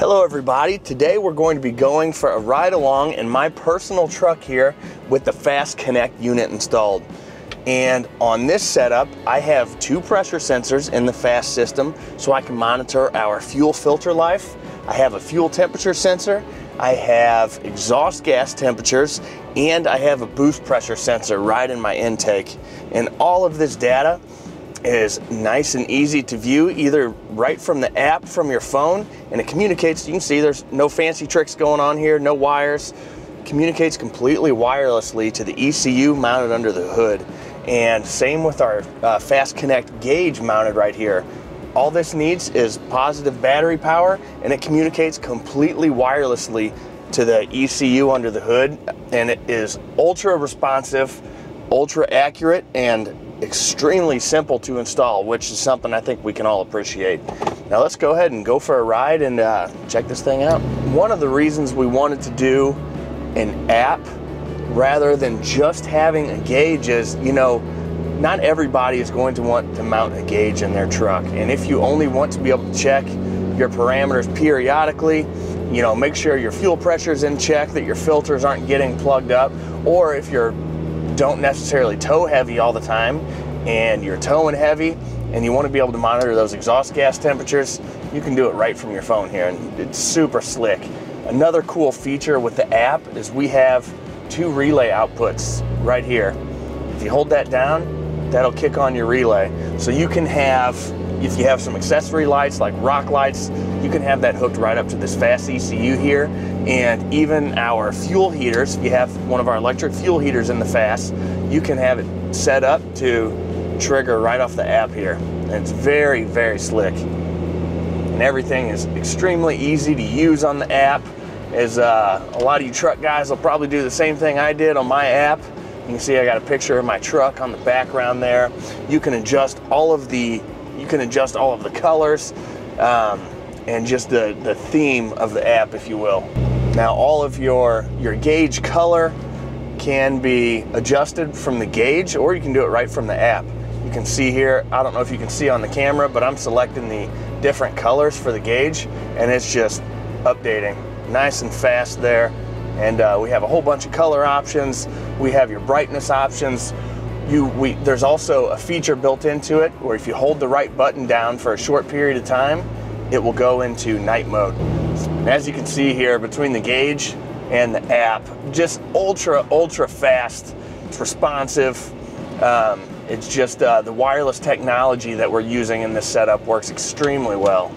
Hello everybody, today we're going to be going for a ride along in my personal truck here with the FASS Connect unit installed. And on this setup, I have two pressure sensors in the FASS system so I can monitor our fuel filter life. I have a fuel temperature sensor, I have exhaust gas temperatures, and I have a boost pressure sensor right in my intake. And all of this data is nice and easy to view either right from the app from your phone, and it communicates. You can see there's no fancy tricks going on here, no wires. It communicates completely wirelessly to the ECU mounted under the hood, and same with our FASS Connect gauge mounted right here. All this needs is positive battery power, and it communicates completely wirelessly to the ECU under the hood, and it is ultra responsive, ultra accurate, and extremely simple to install, which is something I think we can all appreciate. Now let's go ahead and go for a ride and check this thing out. One of the reasons we wanted to do an app rather than just having a gauge is, you know, not everybody is going to want to mount a gauge in their truck. And if you only want to be able to check your parameters periodically, you know, make sure your fuel pressure is in check, that your filters aren't getting plugged up, or if you're don't necessarily tow heavy all the time and you're towing heavy and you want to be able to monitor those exhaust gas temperatures, you can do it right from your phone here, and it's super slick. Another cool feature with the app is we have two relay outputs right here. If you hold that down, that'll kick on your relay. So you can have, if you have some accessory lights like rock lights, you can have that hooked right up to this FASS ECU here. And even our fuel heaters, if you have one of our electric fuel heaters in the FASS, you can have it set up to trigger right off the app here. And it's very, very slick. And everything is extremely easy to use on the app. As a lot of you truck guys will probably do the same thing I did on my app. You can see I got a picture of my truck on the background there. You can adjust all of the colors and just the theme of the app, if you will. Now all of your gauge color can be adjusted from the gauge, or you can do it right from the app. You can see here, I don't know if you can see on the camera, but I'm selecting the different colors for the gauge, and it's just updating nice and fast there. And we have a whole bunch of color options. We have your brightness options. There's also a feature built into it where if you hold the right button down for a short period of time, it will go into night mode. As you can see here, between the gauge and the app, just ultra, ultra fast. It's responsive. It's just the wireless technology that we're using in this setup works extremely well.